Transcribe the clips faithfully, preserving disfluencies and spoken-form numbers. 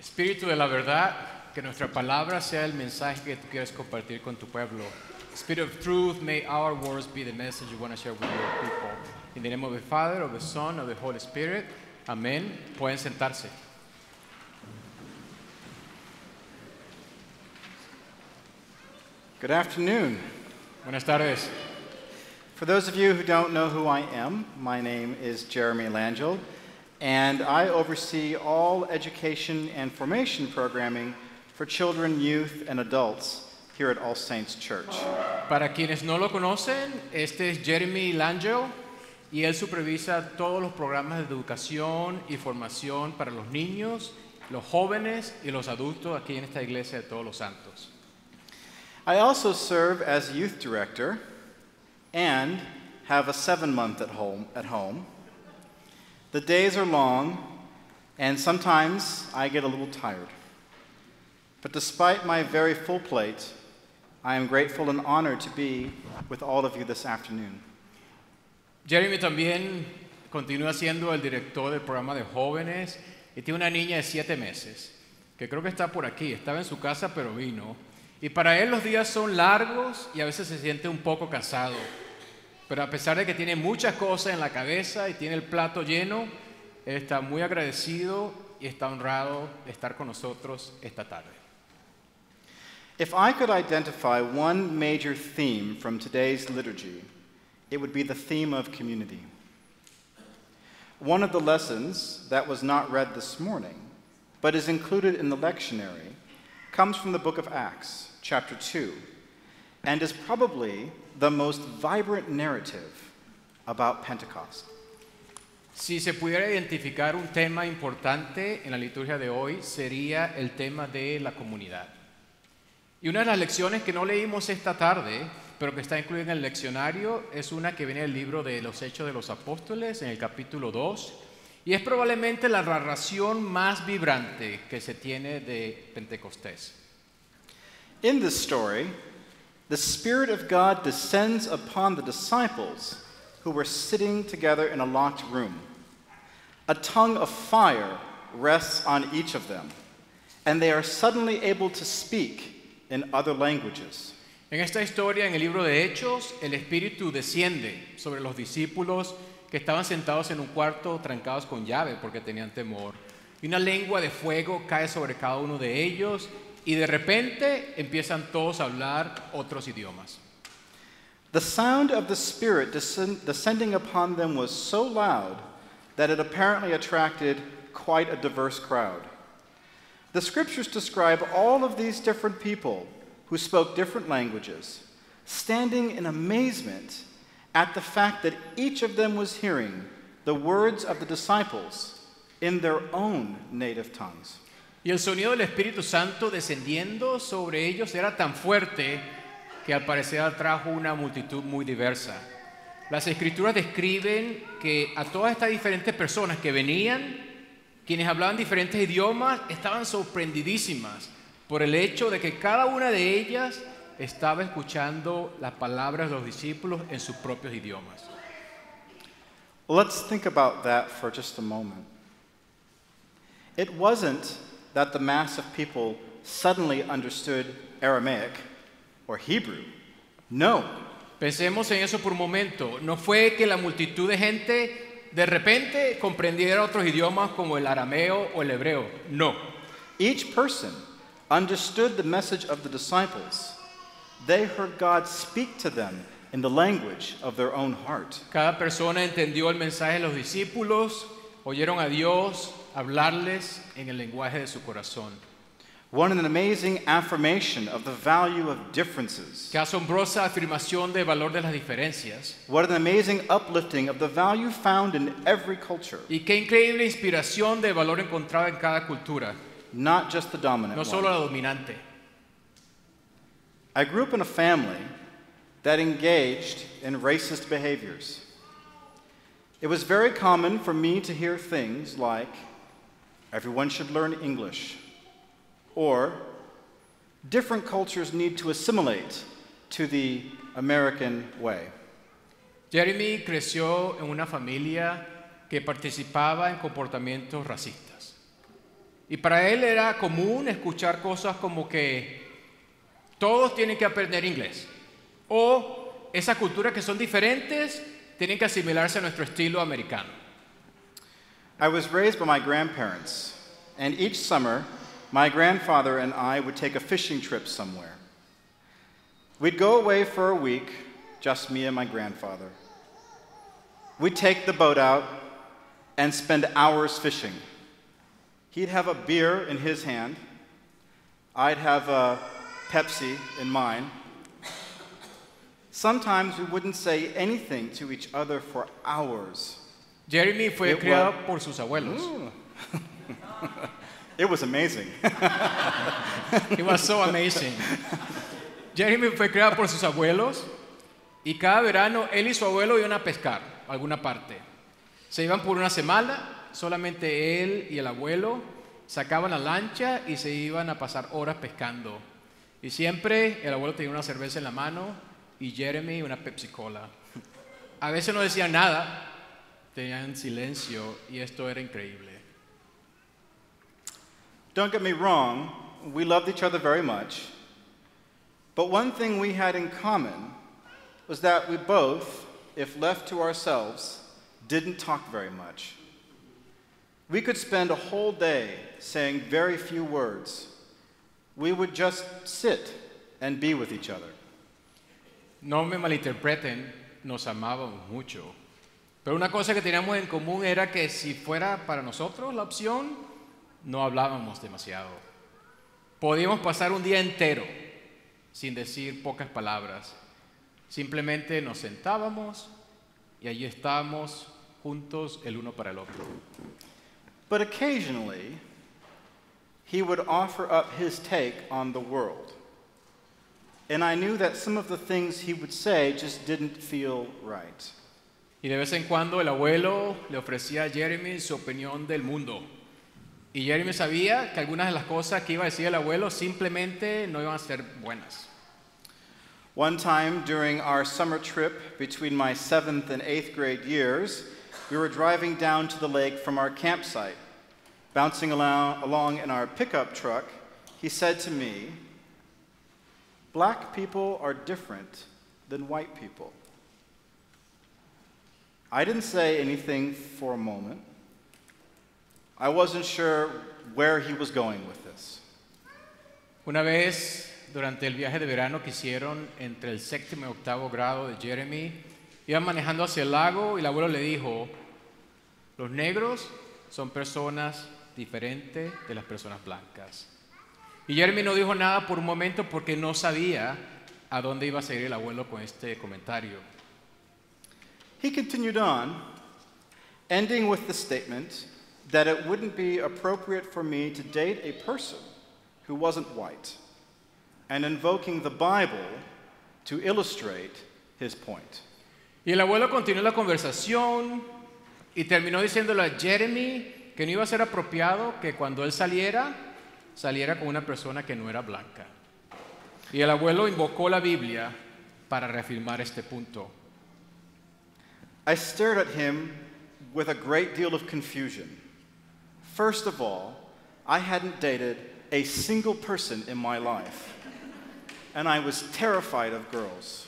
Espíritu de la verdad, que nuestra palabra sea el mensaje que tú quieres compartir con tu pueblo. Spirit of truth, may our words be the message you want to share with your people. In the name of the Father, of the Son, of the Holy Spirit. Amén. Pueden sentarse. Good afternoon. Buenas tardes. For those of you who don't know who I am, my name is Jeremy Langill, and I oversee all education and formation programming for children, youth, and adults here at All Saints Church. Para quienes no lo conocen, este es Jeremy Langill, y él supervisa todos los programas de educación y formación para los niños, los jóvenes y los adultos aquí en esta Iglesia de Todos los Santos. I also serve as youth director and have a seven-month at home, at home. The days are long, and sometimes I get a little tired. But despite my very full plate, I am grateful and honored to be with all of you this afternoon. Jeremy también continúa siendo el director del programa de jóvenes y tiene una niña de siete meses, que creo que está por aquí, estaba en su casa pero vino. Y para él los días son largos y a veces se siente un poco cansado. Pero a pesar de que tiene muchas cosas en la cabeza y tiene el plato lleno, él está muy agradecido y está honrado de estar con nosotros esta tarde. If I could identify one major theme from today's liturgy, it would be the theme of community. One of the lessons that was not read this morning, but is included in the lectionary, comes from the Book of Acts, chapter two, and is probably the most vibrant narrative about Pentecost. Si se pudiera identificar un tema importante en la liturgia de hoy, sería el tema de la comunidad. Y una de las lecciones que no leímos esta tarde, pero que está incluida en el leccionario, es una que viene del libro de los Hechos de los Apóstoles, en el capítulo dos, y es probablemente la narración más vibrante que se tiene de Pentecostés. In this story, the Spirit of God descends upon the disciples who were sitting together in a locked room. A tongue of fire rests on each of them, and they are suddenly able to speak in other languages. En esta historia, en el libro de Hechos, el Espíritu desciende sobre los discípulos que estaban sentados en un cuarto trancados con llave porque tenían temor. Y una lengua de fuego cae sobre cada uno de ellos y de repente empiezan todos a hablar otros idiomas. The sound of the Spirit descending upon them was so loud that it apparently attracted quite a diverse crowd. The scriptures describe all of these different people who spoke different languages, standing in amazement at the fact that each of them was hearing the words of the disciples in their own native tongues. Y el sonido del Espíritu Santo descendiendo sobre ellos era tan fuerte que al parecer atrajo una multitud muy diversa. Las Escrituras describen que a todas estas diferentes personas que venían, quienes hablaban diferentes idiomas, estaban sorprendidísimas por el hecho de que cada una de ellas estaba escuchando las palabras de los discípulos en sus propios idiomas. Let's think about that for just a moment. It wasn't that the mass of people suddenly understood Aramaic or Hebrew. No. Pensemos en eso por un momento. No fue que la multitud de gente de repente comprendiera otros idiomas como el arameo o el hebreo. No. Each person understood the message of the disciples. They heard God speak to them in the language of their own heart. Cada persona entendió el mensaje de los discípulos, oyeron a Dios hablarles en el lenguaje de su corazón. What an amazing affirmation of the value of differences. Qué asombrosa afirmación del valor de las diferencias. What an amazing uplifting of the value found in every culture. Y qué increíble inspiración del valor encontrado en cada cultura. Not just the dominant one. No solo la dominante. I grew up in a family that engaged in racist behaviors. It was very common for me to hear things like, everyone should learn English, or different cultures need to assimilate to the American way. Jeremy creció en una familia que participaba en comportamientos racistas. Y para él era común escuchar cosas como que todos tienen que aprender inglés. O esas culturas que son diferentes tienen que asimilarse a nuestro estilo americano. I was raised by my grandparents, and each summer my grandfather and I would take a fishing trip somewhere. We'd go away for a week, just me and my grandfather. We'd take the boat out and spend hours fishing. He'd have a beer in his hand. I'd have a Pepsi in mine. Sometimes we wouldn't say anything to each other for hours. Jeremy fue it criado was... por sus abuelos. It was amazing. It was so amazing. Jeremy fue criado por sus abuelos, y cada verano él y su abuelo iban a pescar a alguna parte. Se iban por una semana. Solamente él y el abuelo sacaban la lancha y se iban a pasar horas pescando. Y siempre el abuelo tenía una cerveza en la mano y Jeremy una Pepsi Cola. A veces no decían nada, tenían silencio, y esto era increíble. Don't get me wrong, we loved each other very much. But one thing we had in common was that we both, if left to ourselves, didn't talk very much. We could spend a whole day saying very few words. We would just sit and be with each other. No me malinterpreten, nos amábamos mucho. Pero una cosa que teníamos en común era que si fuera para nosotros la opción, no hablábamos demasiado. Podíamos pasar un día entero sin decir pocas palabras. Simplemente nos sentábamos y allí estábamos juntos el uno para el otro. But occasionally, he would offer up his take on the world. And I knew that some of the things he would say just didn't feel right. Y de vez en cuando el abuelo le ofrecía a Jeremy su opinión del mundo. Y Jeremy sabía que algunas de las cosas que iba a decir el abuelo simplemente no iban a ser buenas. One time during our summer trip between my seventh and eighth grade years, we were driving down to the lake from our campsite. Bouncing along in our pickup truck, he said to me, "Black people are different than white people." I didn't say anything for a moment. I wasn't sure where he was going with this. Una vez, durante el viaje de verano que hicieron entre el séptimo y octavo grado de Jeremy, iban manejando hacia el lago y el abuelo le dijo, los negros son personas diferentes de las personas blancas. Y Jeremy no dijo nada por un momento porque no sabía a dónde iba a seguir el abuelo con este comentario. He continued on, ending with the statement that it wouldn't be appropriate for me to date a person who wasn't white, and invoking the Bible to illustrate his point. Y el abuelo continuó la conversación y terminó diciéndole a Jeremy que no iba a ser apropiado que cuando él saliera, saliera con una persona que no era blanca. Y el abuelo invocó la Biblia para reafirmar este punto. I stared at him with a great deal of confusion. First of all, I hadn't dated a single person in my life, and I was terrified of girls.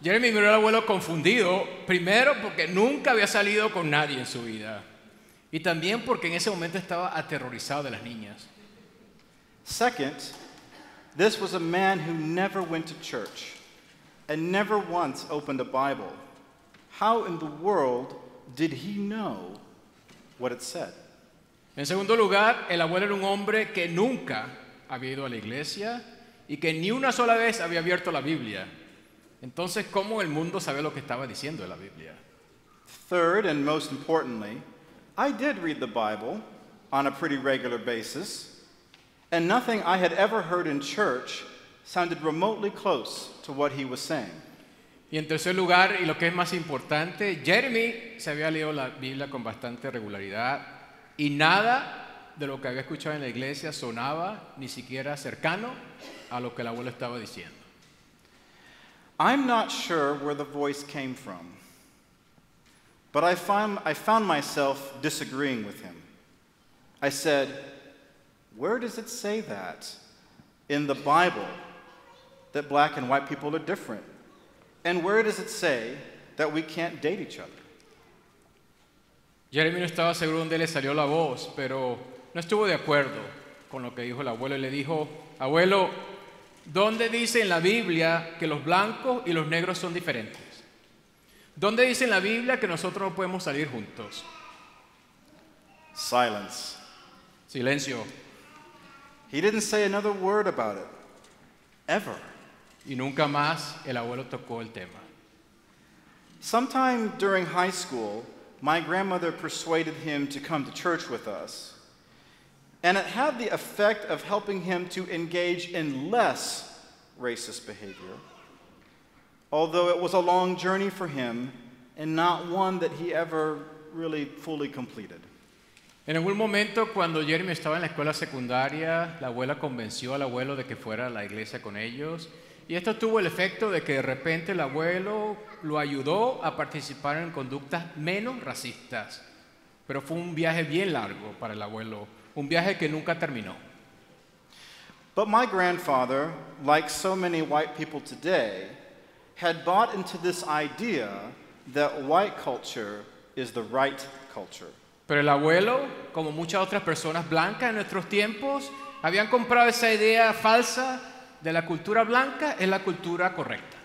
Jeremy miró al abuelo confundido, primero porque nunca había salido con nadie en su vida, y también porque en ese momento estaba aterrorizado de las niñas. Second, this was a man who never went to church and never once opened a Bible. How in the world did he know what it said? En segundo lugar, el abuelo era un hombre que nunca había ido a la iglesia y que ni una sola vez había abierto la Biblia. Entonces, ¿cómo el mundo sabe lo que estaba diciendo en la Biblia? Third, and most importantly, I did read the Bible on a pretty regular basis, and nothing I had ever heard in church sounded remotely close to what he was saying. Y en tercer lugar, y lo que es más importante, Jeremy se había leído la Biblia con bastante regularidad y nada de lo que había escuchado en la iglesia sonaba ni siquiera cercano a lo que el abuelo estaba diciendo. I'm not sure where the voice came from, but I found, I found myself disagreeing with him. I said, Where does it say that in the Bible that black and white people are different? And where does it say that we can't date each other? Jeremy no estaba seguro dónde le salió la voz, pero no estuvo de acuerdo con lo que dijo el abuelo y le dijo, abuelo, ¿dónde dice en la Biblia que los blancos y los negros son diferentes? ¿Dónde dice en la Biblia que nosotros no podemos salir juntos? Silence. Silencio. He didn't say another word about it, ever. Y nunca más el abuelo tocó el tema. Sometime during high school, my grandmother persuaded him to come to church with us, and it had the effect of helping him to engage in less racist behavior, although it was a long journey for him and not one that he ever really fully completed. En algún momento, cuando Jeremy estaba en la escuela secundaria, la abuela convenció al abuelo de que fuera a la iglesia con ellos. Y esto tuvo el efecto de que de repente el abuelo lo ayudó a participar en conductas menos racistas. Pero fue un viaje bien largo para el abuelo, un viaje que nunca terminó. But my grandfather, like so many white people today, had bought into this idea that white culture is the right culture. Pero el abuelo, como muchas otras personas blancas en nuestros tiempos, habían comprado esa idea falsa de la cultura blanca es la cultura correcta.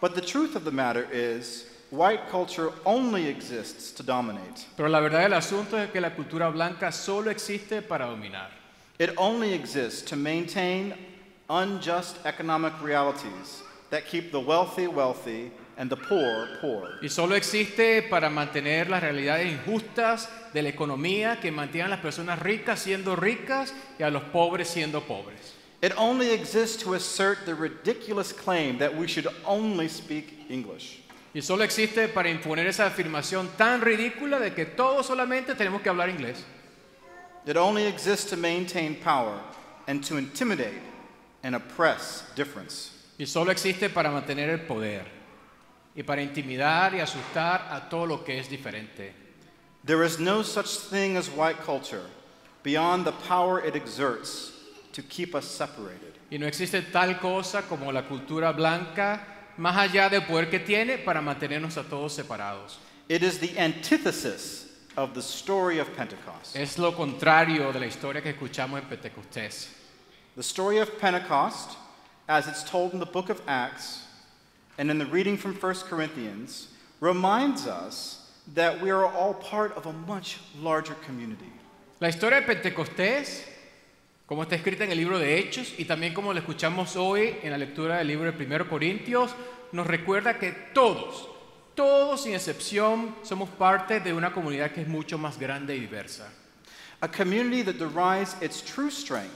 But the truth of the matter is, white culture only exists to dominate. Pero la verdad del asunto es que la cultura blanca solo existe para dominar. It only exists to maintain unjust economic realities that keep the wealthy wealthy and the poor, poor. Y solo existe para mantener las realidades injustas de la economía que mantienen a las personas ricas siendo ricas y a los pobres siendo pobres. It only exists to assert the ridiculous claim that we should only speak English. Y solo existe para imponer esa afirmación tan ridícula de que todos solamente tenemos que hablar inglés. It only exists to maintain power and to intimidate and oppress difference. Y solo existe para mantener el poder y para intimidar y asustar a todo lo que es diferente. There is no such thing as white culture beyond the power it exerts to keep us separated. Y no existe tal cosa como la cultura blanca más allá del poder que tiene para mantenernos a todos separados. It is the antithesis of the story of Pentecost. Es lo contrario de la historia que escuchamos en Pentecostés. The story of Pentecost, as it's told in the Book of Acts, and in the reading from First Corinthians, reminds us that we are all part of a much larger community. La historia de Pentecostés, como está escrita en el libro de Hechos y también como la escuchamos hoy en la lectura del libro de Primero Corintios, nos recuerda que todos, todos sin excepción, somos parte de una comunidad que es mucho más grande y diversa. A community that derives its true strength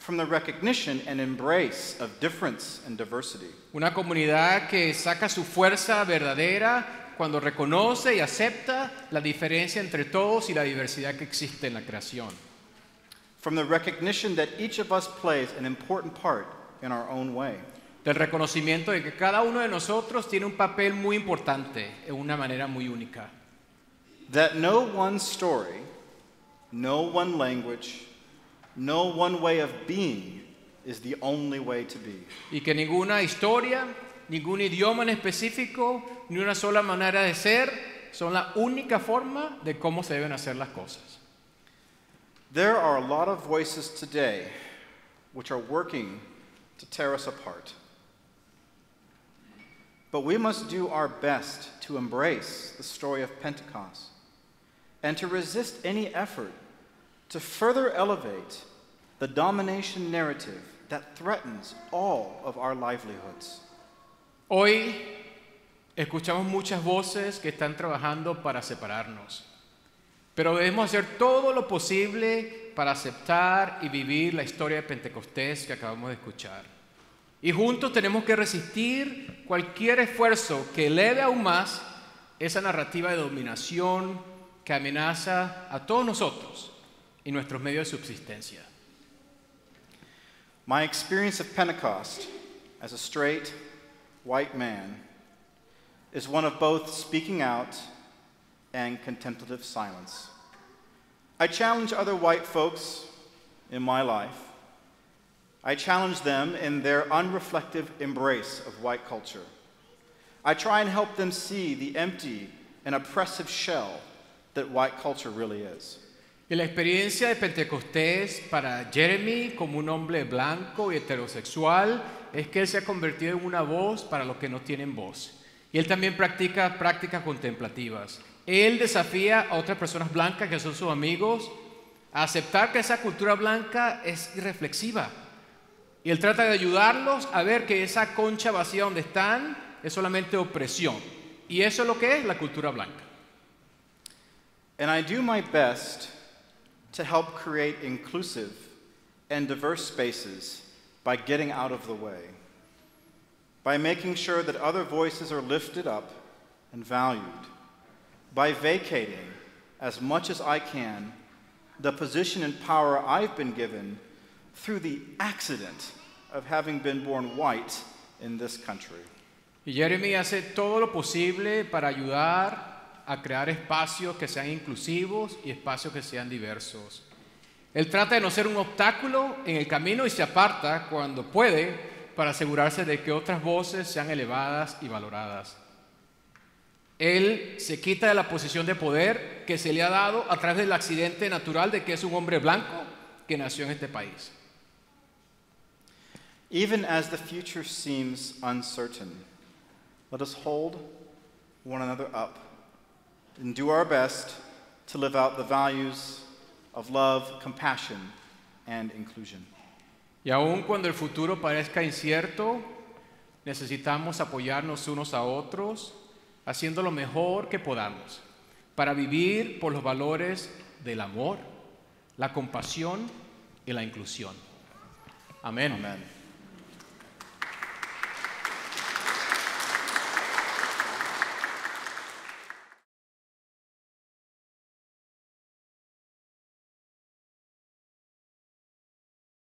from the recognition and embrace of difference and diversity. Una comunidad que saca su fuerza verdadera cuando reconoce y acepta la diferencia entre todos y la diversidad que existe en la creación. From the recognition that each of us plays an important part in our own way. Del reconocimiento de que cada uno de nosotros tiene un papel muy importante en una manera muy única. That no one story, no one language, no one way of being is the only way to be. Y que ninguna historia, ningún idioma en específico, ni una sola manera de ser son la única forma de cómo se deben hacer las cosas. There are a lot of voices today which are working to tear us apart. But we must do our best to embrace the story of Pentecost and to resist any effort to further elevate the domination narrative that threatens all of our livelihoods. Hoy escuchamos muchas voces que están trabajando para separarnos, pero debemos hacer todo lo posible para aceptar y vivir la historia de Pentecostés que acabamos de escuchar. Y juntos tenemos que resistir cualquier esfuerzo que eleve aún más esa narrativa de dominación que amenaza a todos nosotros y nuestros medios de subsistencia. My experience of Pentecost as a straight white man is one of both speaking out and contemplative silence. I challenge other white folks in my life, I challenge them in their unreflective embrace of white culture. I try and help them see the empty and oppressive shell that white culture really is. Y la experiencia de Pentecostés para Jeremy como un hombre blanco y heterosexual es que él se ha convertido en una voz para los que no tienen voz. Y él también practica prácticas contemplativas. Él desafía a otras personas blancas que son sus amigos a aceptar que esa cultura blanca es irreflexiva. Y él trata de ayudarlos a ver que esa concha vacía donde están es solamente opresión. Y eso es lo que es la cultura blanca. And I do my best to help create inclusive and diverse spaces by getting out of the way, by making sure that other voices are lifted up and valued, by vacating, as much as I can, the position and power I've been given through the accident of having been born white in this country. Jeremy hace todo lo posible para ayudar a crear espacios que sean inclusivos y espacios que sean diversos. Él trata de no ser un obstáculo en el camino y se aparta cuando puede para asegurarse de que otras voces sean elevadas y valoradas. Él se quita de la posición de poder que se le ha dado a través del accidente natural de que es un hombre blanco que nació en este país. Even as the future seems uncertain, let us hold one another up and do our best to live out the values of love, compassion, and inclusion. Y aun cuando el futuro parezca incierto, necesitamos apoyarnos unos a otros, haciendo lo mejor que podamos, para vivir por los valores del amor, la compasión y la inclusión. Amén. Amén.